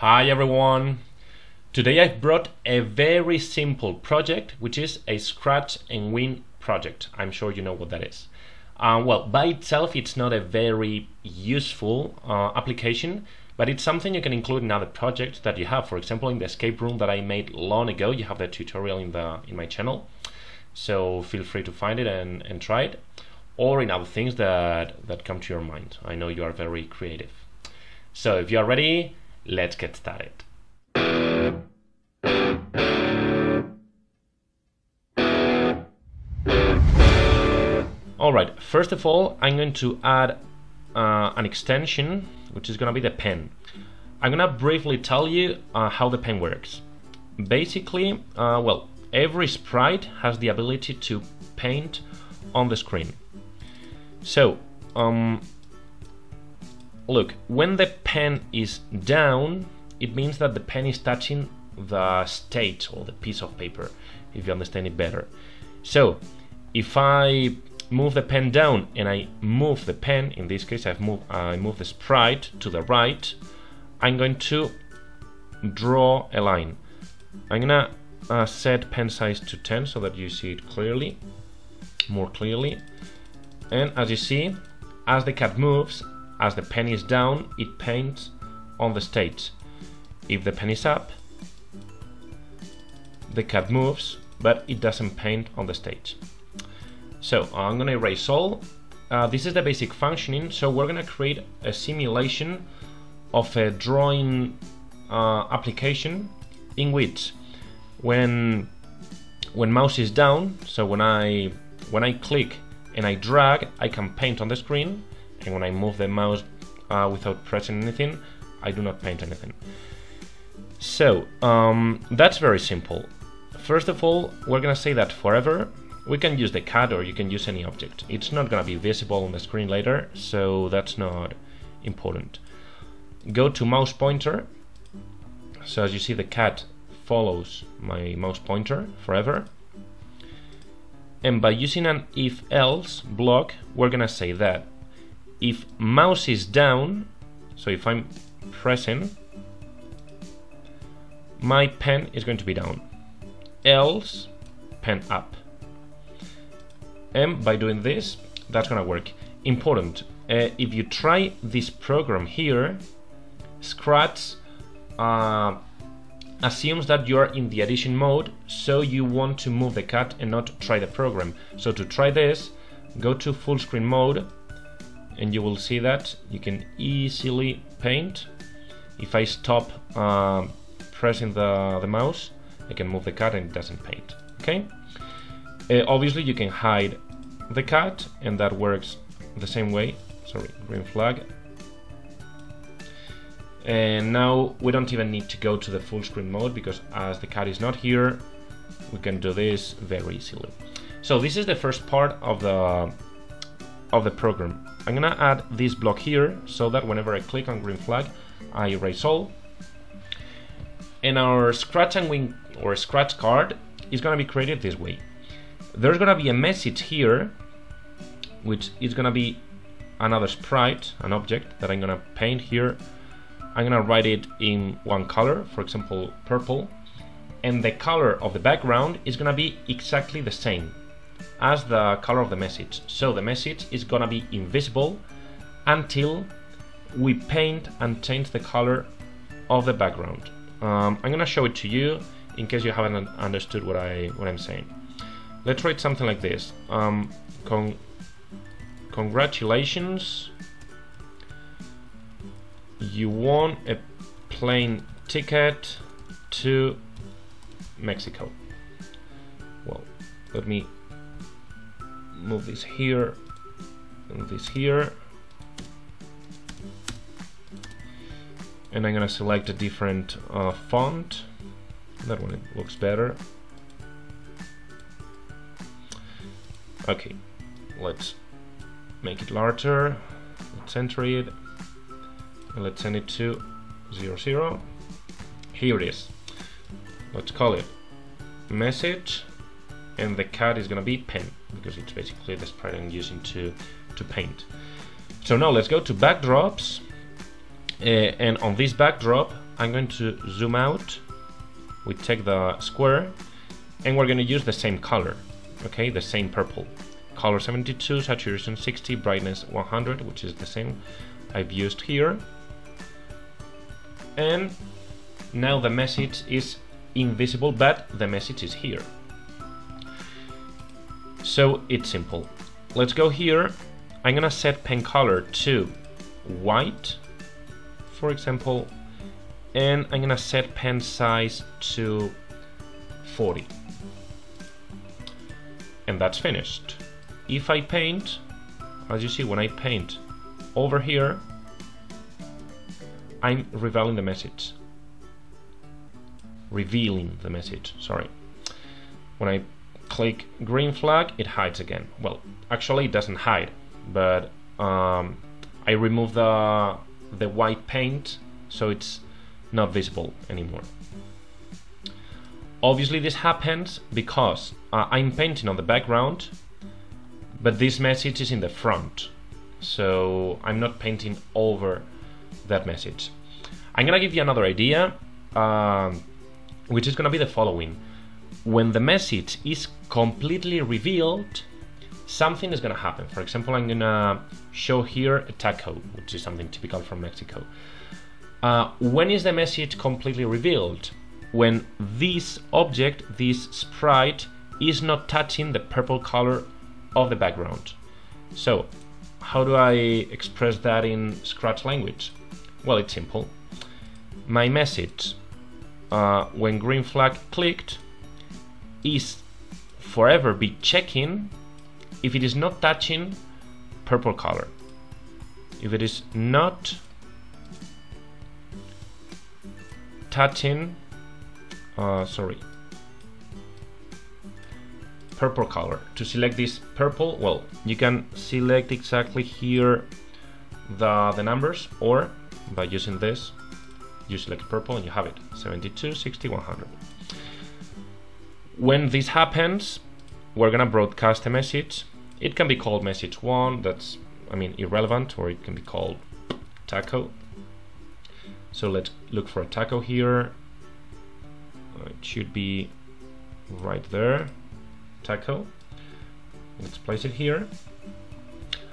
Hi everyone! Today I've brought a very simple project, which is a scratch and win project. I'm sure you know what that is. Well, by itself it's not a very useful application, but it's something you can include in other projects that you have. For example, in the escape room that I made long ago, you have that tutorial in my channel, so feel free to find it and try it, or in other things that come to your mind. I know you are very creative. So if you are ready, let's get started. Alright, first of all, I'm going to add an extension, which is going to be the pen. I'm going to briefly tell you how the pen works. Basically, well, every sprite has the ability to paint on the screen. So, look, when the pen is down, it means that the pen is touching the state or the piece of paper, if you understand it better. So, if I move the pen down and I move the pen, in this case I move the sprite to the right, I'm going to draw a line. I'm gonna set pen size to 10 so that you see it clearly, more clearly. And as you see, as the cat moves, as the pen is down, it paints on the state. If the pen is up, the cat moves, but it doesn't paint on the state. So I'm gonna erase all. This is the basic functioning, so we're gonna create a simulation of a drawing application in which when mouse is down, so when I click and I drag, I can paint on the screen. And when I move the mouse without pressing anything, I do not paint anything. So that's very simple. First of all, we're gonna say that forever we can use the cat, or you can use any object. It's not gonna be visible on the screen later, so that's not important. Go to mouse pointer. So as you see, the cat follows my mouse pointer forever. And by using an if-else block, we're gonna say that if mouse is down, so if I'm pressing, my pen is going to be down, else pen up. And by doing this, that's gonna work. Important, if you try this program here, Scratch assumes that you're in the edition mode, so you want to move the cat and not try the program. So to try this, go to full screen mode, and you will see that you can easily paint. If I stop pressing the mouse, I can move the cat and it doesn't paint, okay? Obviously you can hide the cat, and that works the same way. Sorry, green flag. And now we don't even need to go to the full screen mode, because as the cat is not here, we can do this very easily. So this is the first part of the program. I'm gonna add this block here so that whenever I click on green flag, I erase all. And our scratch and win or scratch card is gonna be created this way. There's gonna be a message here, which is gonna be another sprite, an object that I'm gonna paint here. I'm gonna write it in one color, for example, purple. And the color of the background is gonna be exactly the same as the color of the message. So the message is gonna be invisible until we paint and change the color of the background. I'm gonna show it to you in case you haven't understood what I'm saying. Let's write something like this. Congratulations, you won a plane ticket to Mexico. Well, let me move this here and this here, and I'm gonna select a different font. That one looks better. Okay, let's make it larger, let's center it, and let's send it to 00. Here it is. Let's call it message, and the cat is gonna be pen, because it's basically the sprite I'm using to paint. So now let's go to backdrops, and on this backdrop I'm going to zoom out. We take the square and we're going to use the same color, okay, the same purple. Color 72, saturation 60, brightness 100, which is the same I've used here. And now the message is invisible, but the message is here. So it's simple. Let's go here. I'm gonna set pen color to white, for example, and I'm gonna set pen size to 40. And that's finished. If I paint, as you see, when I paint over here, I'm revealing the message. Revealing the message, sorry. When I click green flag, it hides again. Well, actually it doesn't hide, but I remove the white paint, so it's not visible anymore. Obviously this happens because I'm painting on the background, but this message is in the front, so I'm not painting over that message. I'm gonna give you another idea, which is gonna be the following. When the message is completely revealed, something is gonna happen. For example, I'm gonna show here a taco, which is something typical from Mexico. When is the message completely revealed? When this object, this sprite, is not touching the purple color of the background. So how do I express that in Scratch language? Well, it's simple. My message, when green flag clicked, is forever be checking if it is not touching purple color. If it is not touching, purple color. To select this purple, well, you can select exactly here the numbers, or by using this, you select purple and you have it, 72, 60, 100. When this happens, we're gonna broadcast a message. It can be called message 1, that's, I mean, irrelevant, or it can be called taco. So let's look for a taco here. It should be right there. Taco. Let's place it here.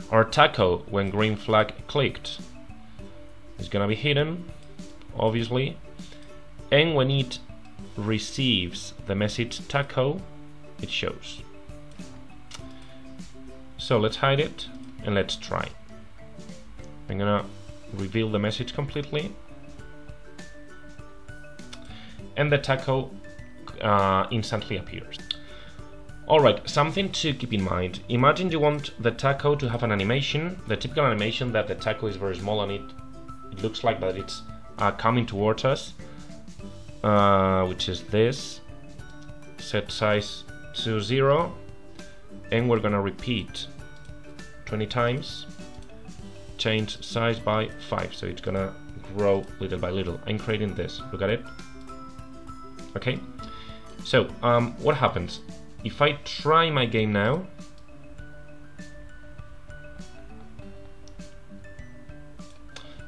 Our taco, when green flag clicked, is gonna be hidden, obviously, and when it receives the message taco, it shows. So let's hide it and let's try. I'm gonna reveal the message completely, and the taco instantly appears. Alright, something to keep in mind. Imagine you want the taco to have an animation, the typical animation that the taco is very small and it looks like that it's coming towards us, which is this. Set size to 0, and we're gonna repeat 20 times. Change size by 5, so it's gonna grow little by little. I'm creating this, look at it. Okay, so what happens? If I try my game now,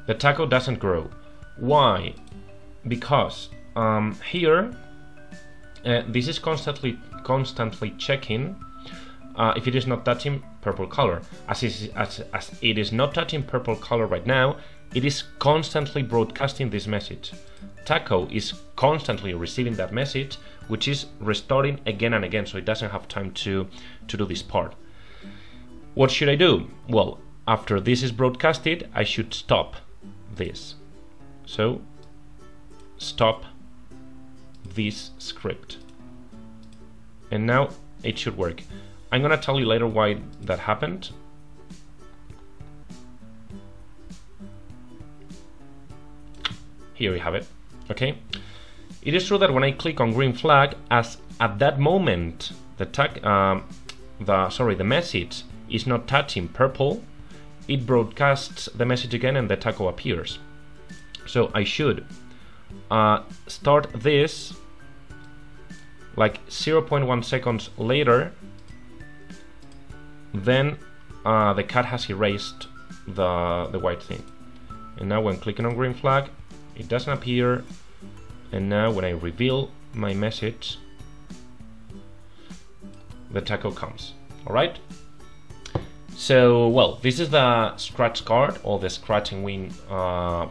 the taco doesn't grow. Why? Because here this is constantly checking if it is not touching purple color. As it is not touching purple color right now, it is constantly broadcasting this message. Taco is constantly receiving that message, which is restarting again and again, so it doesn't have time to do this part. What should I do? Well, after this is broadcasted, I should stop this. So, stop this script. And now it should work. I'm gonna tell you later why that happened. Here we have it, okay? It is true that when I click on green flag, as at that moment the message is not touching purple, it broadcasts the message again and the taco appears. So I should start this like 0.1 seconds later, then the cat has erased the white thing. And now when clicking on green flag, it doesn't appear. And now when I reveal my message, the taco comes. All right. So, well, this is the Scratch card or the Scratch and Win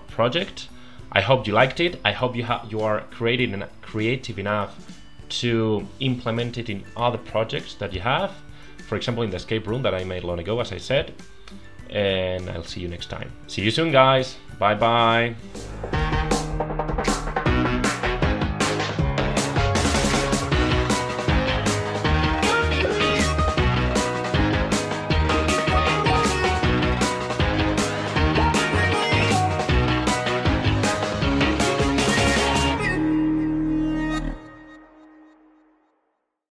project. I hope you liked it. I hope you are creative enough to implement it in other projects that you have. For example, in the escape room that I made long ago, as I said. And I'll see you next time. See you soon, guys. Bye-bye.